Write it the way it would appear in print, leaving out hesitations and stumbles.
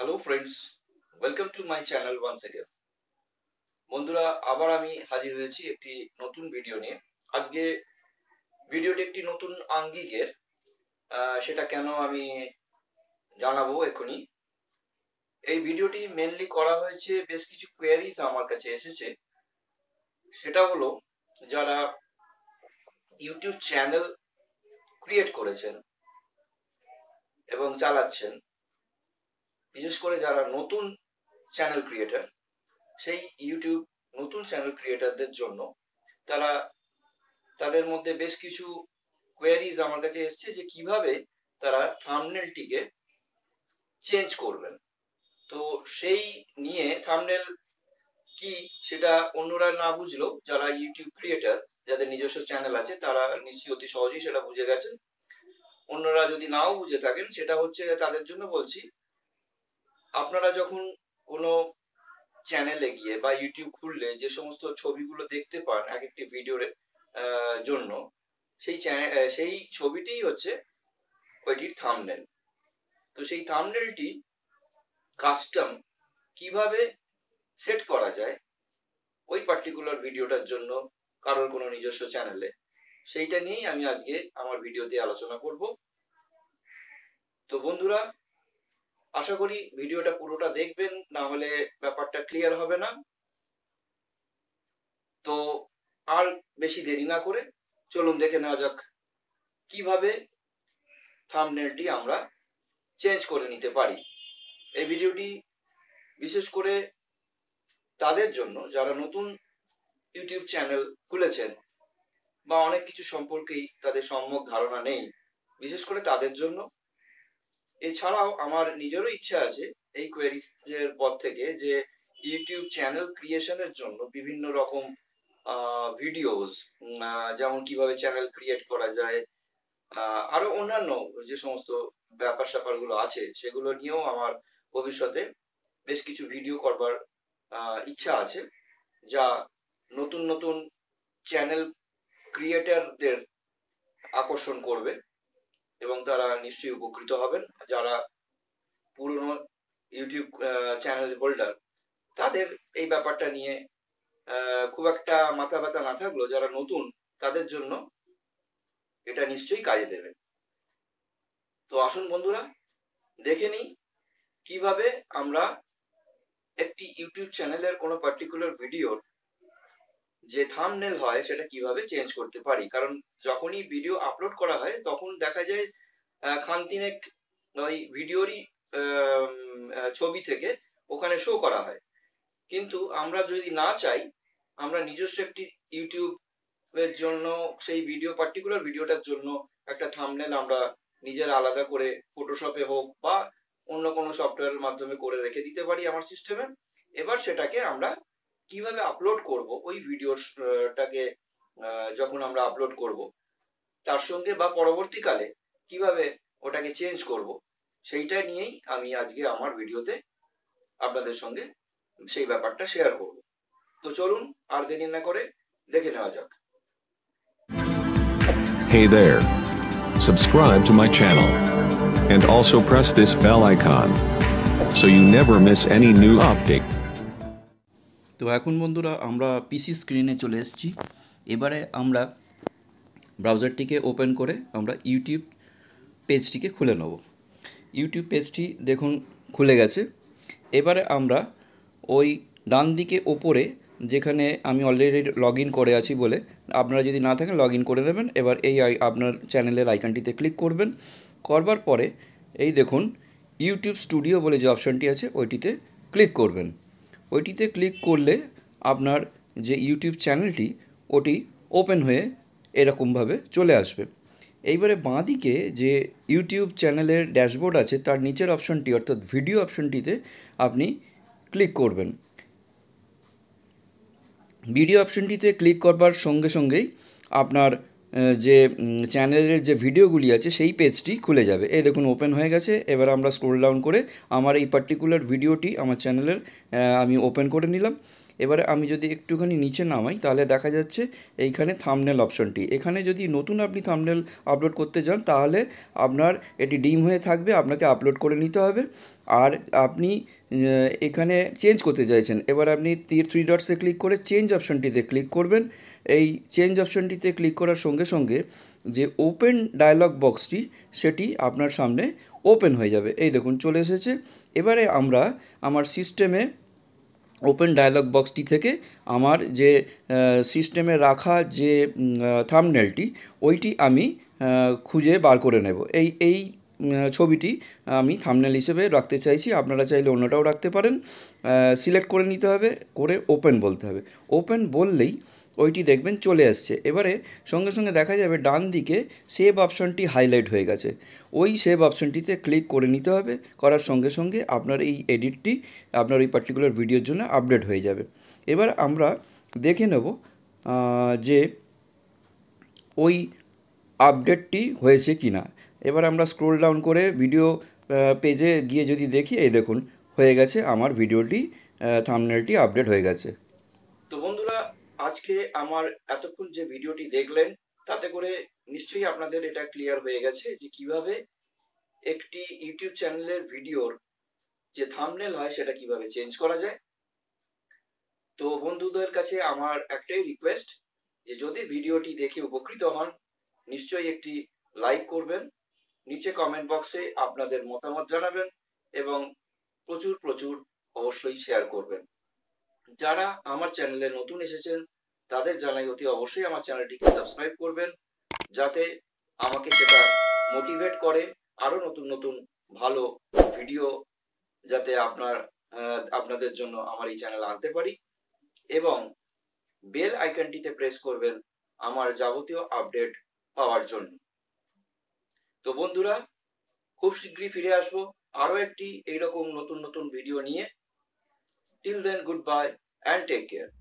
Hello friends welcome to my channel once again बंधुरा आबार आमी हाजिर হয়েছি একটি নতুন ভিডিও নিয়ে। আজকে ভিডিওটি একটি নতুন আঙ্গিকের, সেটা কেন আমি জানাবো এখনি। এই ভিডিওটি মেইনলি করা হয়েছে, বেশ কিছু কোয়েরিজ আমার কাছে এসেছে। সেটা হলো যারা ইউটিউব চ্যানেল ক্রিয়েট করেছেন এবং চালাচ্ছেন, বিশেষ করে যারা নতুন চ্যানেল ক্রিয়েটর, সেই ইউটিউব নতুন চ্যানেল ক্রিয়েটরদের জন্য তারা তাদের মধ্যে বেশ কিছু কোয়েরিজ আমার কাছে এসেছে যে কিভাবে তারা থাম্বনেলটিকে চেঞ্জ করবেন। তো সেই নিয়ে থাম্বনেল কি সেটা অন্যরা না বুঝলেও যারা ইউটিউব ক্রিয়েটর, যাদের নিজস্ব চ্যানেল আছে, তারা নিশ্চয়ই অতি সহজেই সেটা বুঝে গেছেন। অন্যরা যদি নাও বুঝে থাকেন, সেটা হচ্ছে তাদের জন্য বলছি, আপনারা যখন কোনো চ্যানেলে গিয়ে বা ইউটিউব খুললে যে সমস্ত ছবিগুলো দেখতে পান এক একটি ভিডিওর জন্য, সেই ছবিটিই হচ্ছে ওইটির থাম্বনেল। তো সেই থাম্বনেলটি কাস্টম কিভাবে সেট করা যায় ওই পার্টিকুলার ভিডিওটার জন্য কারোর কোনো নিজস্ব চ্যানেলে, সেইটা নিয়েই আমি আজকে আমার ভিডিওতে আলোচনা করব। তো বন্ধুরা আশা করি ভিডিওটা পুরোটা দেখবেন, না হলে ব্যাপারটা ক্লিয়ার হবে না। তো আর বেশি দেরি না করে চলুন দেখে নেওয়া যাক কিভাবে থাম্বনেলটি আমরা চেঞ্জ করে নিতে পারি। এই ভিডিওটি বিশেষ করে তাদের জন্য যারা নতুন ইউটিউব চ্যানেল খুলেছেন বা অনেক কিছু সম্পর্কেই তাদের সম্যক ধারণা নেই, বিশেষ করে তাদের জন্য। এছাড়াও আমার নিজেরও ইচ্ছা আছে এই কোয়েরিজ এর পর থেকে যে ইউটিউব চ্যানেল ক্রিয়েশনের জন্য বিভিন্ন রকম ভিডিওস, যেমন কিভাবে চ্যানেল ক্রিয়েট করা যায়, আরো অন্যান্য যে সমস্ত ব্যাপার স্যাপারগুলো আছে সেগুলো নিয়েও আমার ভবিষ্যতে বেশ কিছু ভিডিও করবার ইচ্ছা আছে, যা নতুন নতুন চ্যানেল ক্রিয়েটরদের আকর্ষণ করবে এবং তারা নিশ্চয়ই উপকৃত হবেন। যারা পুরনো ইউটিউব চ্যানেল হোল্ডার তাদের এই ব্যাপারটা নিয়ে খুব একটা মাথা ব্যথা না থাকলেও যারা নতুন তাদের জন্য এটা নিশ্চয়ই কাজে দেবে। তো আসুন বন্ধুরা দেখে নিই কিভাবে আমরা একটি ইউটিউব চ্যানেলের কোনো পার্টিকুলার ভিডিওর যে থাম্বনেল হয় সেটা কিভাবে চেঞ্জ করতে পারি। কারণ যখনই ভিডিও আপলোড করা হয় তখন দেখা যায় খানতিনেক ওই ভিডিওরই ছবি থেকে ওখানে শো করা হয়, কিন্তু আমরা যদি না চাই, আমরা নিজস্ব একটি ইউটিউবের জন্য সেই ভিডিও, পার্টিকুলার ভিডিওটার জন্য একটা থাম্বনেল আমরা নিজের আলাদা করে ফটোশপে হোক বা অন্য কোনো সফটওয়্যারের মাধ্যমে করে রেখে দিতে পারি আমার সিস্টেমে। এবার সেটাকে আমরা কিভাবে আপলোড করব, ওই ভিডিওটাকে যখন আমরা আপলোড করব তার সঙ্গে বা পরবর্তীকালে কিভাবে ওটাকে চেঞ্জ করব, সেইটা নিয়েই আমি আজকে আমার ভিডিওতে আপনাদের সঙ্গে সেই ব্যাপারটা শেয়ার করব। তো চলুন আর দেরি না করে দেখে নেওয়া যাক। Hey there. Subscribe to my channel and also press this bell icon so you never miss any new update. তো এখন বন্ধুরা আমরা পিসি স্ক্রিনে চলে এসেছি। এবারে আমরা ব্রাউজারটিকে ওপেন করে আমরা ইউটিউব পেজটিকে খুলে নেব। ইউটিউব পেজটি দেখুন খুলে গেছে। এবারে আমরা ওই ডান দিকে ওপরে, যেখানে আমি অলরেডি লগ ইন করে আছি বলে, আপনারা যদি না থাকেন লগ ইন করে নেবেন। এবার এই আপনার চ্যানেলের আইকনটিতে ক্লিক করবেন। করবার পরে এই দেখুন ইউটিউব স্টুডিও বলে যে অপশানটি আছে ওইটিতে ক্লিক করবেন। ওইটিতে ক্লিক করলে আপনার যে ইউটিউব চ্যানেলটি ওটি ওপেন হয়ে এরকমভাবে চলে আসবে। এইবারে বাঁ দিকে যে ইউটিউব চ্যানেলের ড্যাশবোর্ড আছে তার নিচের অপশনটি অর্থাৎ ভিডিও অপশনটিতে আপনি ক্লিক করবেন। ভিডিও অপশনটিতে ক্লিক করবার সঙ্গে সঙ্গেই আপনার যে চ্যানেলের যে ভিডিওগুলি আছে সেই পেজটি খুলে যাবে। এই দেখুন ওপেন হয়ে গেছে। এবার আমরা স্ক্রল ডাউন করে আমার এই পার্টিকুলার ভিডিওটি আমার চ্যানেলের আমি ওপেন করে নিলাম। एबारे आमी जोदि एकटूखानी नीचे नामाई ताहले देखा जाच्छे एइखाने थामनेल अपशनटी एखाने जोदि नतून आपनि थामनेल आपलोड करते जान ताहले आपनार एटी डिम हये थाकबे आपनाके आपलोड करे निते होबे और आपनी एखाने चेंज करते चाइछेन एबार आपनि थ्री डट्से क्लिक करे चेंज अपशनटीते क्लिक करबेन। एई चेंज अपशनटीते क्लिक करार संगे संगे जे ओपेन डायलग बक्सटी सेटी आपनार सामने ओपेन हो जाबे। एई देखुन चले एसेछे। एबारे आमरा आमार सिस्टेमे ओपेन डायलग बक्सटी थेके आमार जे सिस्टेमे राखा जे थामनेलटी ओइटी आमी खुंजे बार करे नेब। एई एई छबिटी आमी थामनेल हिसेबे राखते चाइछि, आपनारा चाइले अन्यटाओ राखते पारेन। सिलेक्ट करे निते होबे, करे ओपेन बोलते होबे। ओपेन बोललेई ओइटी देखें चले आसछे। एबारे संगे संगे देखा जाबे डान दिके सेव अपशनटी हाईलाइट हो गेछे। ओई सेव अपशनटीते क्लिक करे निते होबे, करार संगे संगे आपनार एई एडिटटी आपनार ओई पार्टिकुलार भिडियोर जोन्नो आपडेट हो जाबे। एबार आमरा देखे नेब जे ओई आपडेटटी होयेछे किना। एबार आमरा स्क्रल डाउन करे भिडियो पेजे गिये जोदि देखि, एई देखुन हो गेछे आमार भिडियोटी थामनेलटी आपडेट हो गेछे। तो बंधुरा আজকে আমার এতক্ষণ যে ভিডিওটি দেখলেন তাতে করে নিশ্চয়ই আপনাদের এটা ক্লিয়ার হয়ে গেছে যে কিভাবে একটি ইউটিউব চ্যানেলের ভিডিওর যে থাম্বনেল হয় সেটা কিভাবে চেঞ্জ করা যায়। তো বন্ধুদের কাছে আমার একটাই রিকোয়েস্ট যে যদি ভিডিওটি দেখে উপকৃত হন নিশ্চয়ই একটি লাইক করবেন, নিচে কমেন্ট বক্সে আপনাদের মতামত জানাবেন এবং প্রচুর প্রচুর অবশ্যই শেয়ার করবেন। যারা আমার চ্যানেলে নতুন এসেছেন তাদের জানাই অতি অবশ্যই আমার চ্যানেলটিকে সাবস্ক্রাইব করবেন, যাতে আমাকে সেটা মোটিভেট করে আরো নতুন নতুন ভালো ভিডিও যাতে আপনাদের জন্য আমার এই চ্যানেল আনতে পারি। এবং বেল আইকনটিতে প্রেস করবেন আমার যাবতীয় আপডেট পাওয়ার জন্য। তো বন্ধুরা খুব শীঘ্রই ফিরে আসবো আরো একটি এইরকম নতুন নতুন ভিডিও নিয়ে। Till then, goodbye and take care.